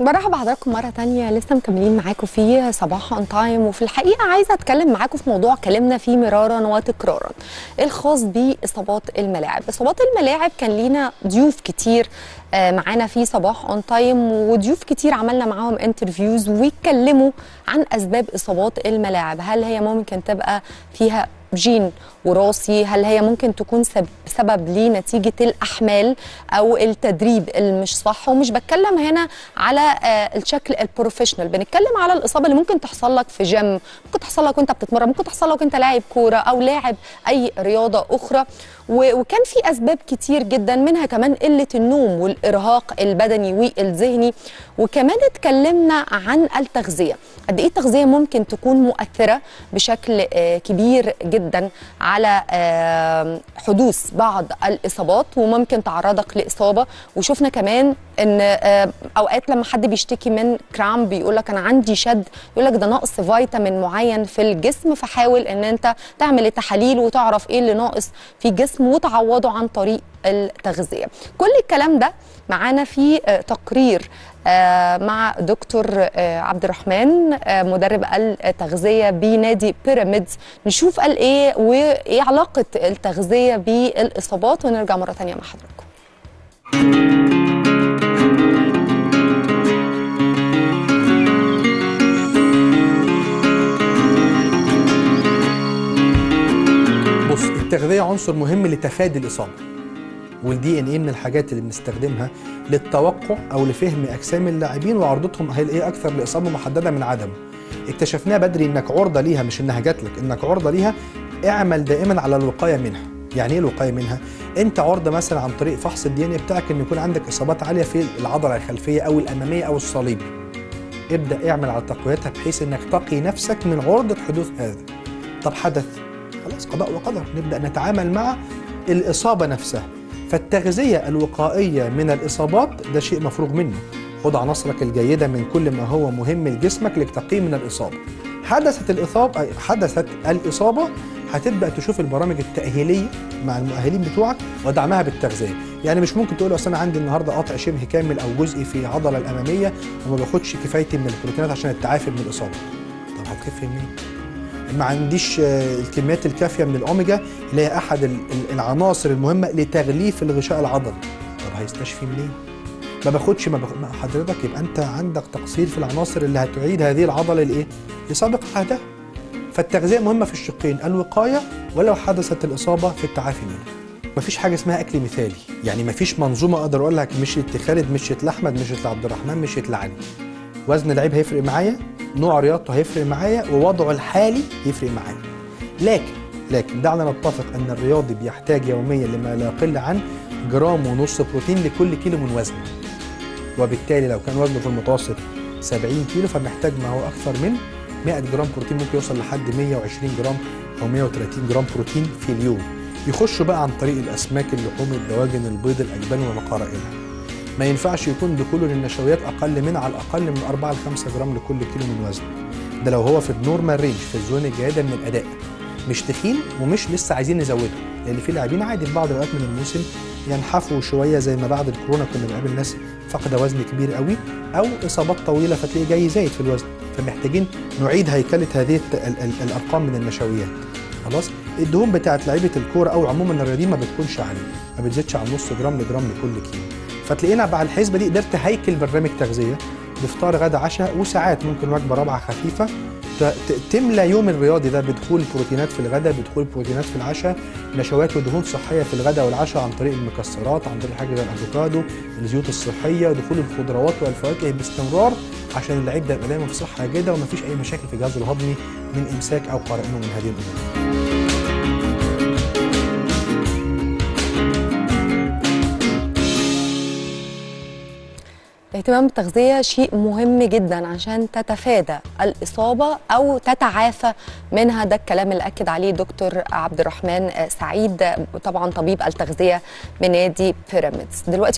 برحب بحضراتكم مره ثانيه، لسه مكملين معاكم في صباح اون تايم. وفي الحقيقه عايزه اتكلم معاكم في موضوع اتكلمنا فيه مرارا وتكرارا الخاص باصابات الملاعب. اصابات الملاعب كان لينا ضيوف كتير معانا في صباح اون تايم، وضيوف كتير عملنا معاهم انترفيوز ويتكلموا عن اسباب اصابات الملاعب. هل هي ممكن تبقى فيها جين وراثي؟ هل هي ممكن تكون سبب لنتيجة الأحمال أو التدريب المش صح؟ ومش بتكلم هنا على الشكل البروفيشنال، بنتكلم على الإصابة اللي ممكن تحصل لك في جيم، ممكن تحصل لك وانت بتتمرن، ممكن تحصل لك وانت لاعب كورة أو لاعب أي رياضة أخرى. وكان في أسباب كتير جدا، منها كمان قلة النوم والإرهاق البدني والذهني، وكمان اتكلمنا عن التغذية، قد إيه التغذية ممكن تكون مؤثرة بشكل كبير جدا على حدوث بعض الإصابات وممكن تعرضك لإصابة. وشفنا كمان إن أوقات لما حد بيشتكي من كرامب بيقول لك أنا عندي شد، يقول لك ده نقص فيتامين معين في الجسم، فحاول إن أنت تعمل التحاليل وتعرف إيه اللي ناقص في الجسم وتعوضه عن طريق التغذية. كل الكلام ده معانا في تقرير مع دكتور عبد الرحمن مدرب التغذية بنادي بيراميدز، نشوف قال ايه وايه علاقة التغذية بالإصابات، ونرجع مرة ثانية مع حضراتكم. بص، التغذية عنصر مهم لتفادي الإصابة، والدي ان ايه من الحاجات اللي بنستخدمها للتوقع او لفهم اجسام اللاعبين وعرضتهم ايه اكثر لاصابه محدده من عدم. اكتشفناها بدري انك عرضه ليها، مش انها جات لك، انك عرضه ليها. اعمل دائما على الوقايه منها. يعني ايه الوقايه منها؟ انت عرضه مثلا عن طريق فحص الدي ان ايه بتاعك ان يكون عندك اصابات عاليه في العضله الخلفيه او الاماميه او الصليبي. ابدا اعمل على تقويتها بحيث انك تقي نفسك من عرضه حدوث هذا. طب حدث، خلاص قضاء وقدر، نبدا نتعامل مع الاصابه نفسها. فالتغذية الوقائية من الإصابات ده شيء مفروغ منه. خد عناصرك الجيدة من كل ما هو مهم لجسمك لتقي من الإصابة. حدثت الإصابة هتبدأ تشوف البرامج التأهيلية مع المؤهلين بتوعك ودعمها بالتغذية. يعني مش ممكن تقول أصل أنا عندي النهاردة قطع شبه كامل أو جزئي في العضلة الأمامية وما باخدش كفايتي من البروتينات عشان التعافي من الإصابة. طب هتخف منين؟ ما عنديش الكميات الكافيه من الاوميجا اللي هي احد العناصر المهمه لتغليف الغشاء العضلي. طب هيستشفي منين؟ ما باخدش حضرتك يبقى انت عندك تقصير في العناصر اللي هتعيد هذه العضله لايه؟ لسابق عهدها. فالتغذيه مهمه في الشقين، الوقايه ولو حدثت الاصابه في التعافي منها. مفيش حاجه اسمها اكل مثالي، يعني مفيش منظومه اقدر اقول لك مشيت لخالد، مشيت لاحمد، مشيت لعبد الرحمن، مشيت لعلي. وزن اللعيب هيفرق معايا، نوع رياضته هيفرق معايا، ووضعه الحالي يفرق معايا. لكن دعنا نتفق ان الرياضي بيحتاج يوميا لما لا يقل عن 1.5 جرام بروتين لكل كيلو من وزنه. وبالتالي لو كان وزنه في المتوسط 70 كيلو فمحتاج ما هو اكثر من 100 جرام بروتين، ممكن يوصل لحد 120 جرام او 130 جرام بروتين في اليوم. يخشوا بقى عن طريق الاسماك، اللحوم، الدواجن، البيض، الاجبان وما قارئها. ما ينفعش يكون دخوله للنشويات اقل من على الاقل من 4 ل 5 جرام لكل كيلو من وزنه. ده لو هو في النورمال رينج، في الزون الجيده من الاداء، مش تخين ومش لسه عايزين نزوده، لان في لاعبين عادي في بعض الاوقات من الموسم ينحفوا شويه زي ما بعد الكورونا كنا بنقابل ناس فاقده وزن كبير قوي او اصابات طويله فتلاقيه جاي زايد في الوزن، فمحتاجين نعيد هيكله هذه الارقام من النشويات. خلاص الدهون بتاعت لعيبه الكوره او عموما الرياضيين ما بتكونش عاليه، ما بتزيدش عن نص جرام لجرام لكل كيلو. فتلاقينا بعد الحسبه دي قدرت هيكل برنامج تغذيه بفطار غدا عشاء، وساعات ممكن وجبه رابعه خفيفه تملى يوم الرياضي ده بدخول بروتينات في الغدا، بدخول بروتينات في العشاء، نشويات ودهون صحيه في الغدا والعشاء عن طريق المكسرات، عن طريق حاجه زي الافوكادو، الزيوت الصحيه، دخول الخضروات والفواكه باستمرار عشان اللعيب ده يبقى دايما في صحه جيده ومفيش اي مشاكل في جهازه الهضمي من امساك او قرقنه من هذه الامور. الاهتمام بالتغذية شيء مهم جدا عشان تتفادى الإصابة أو تتعافى منها. ده الكلام اللي أكد عليه دكتور عبد الرحمن سعيد، طبعا طبيب التغذية بنادي بيراميدز. دلوقتي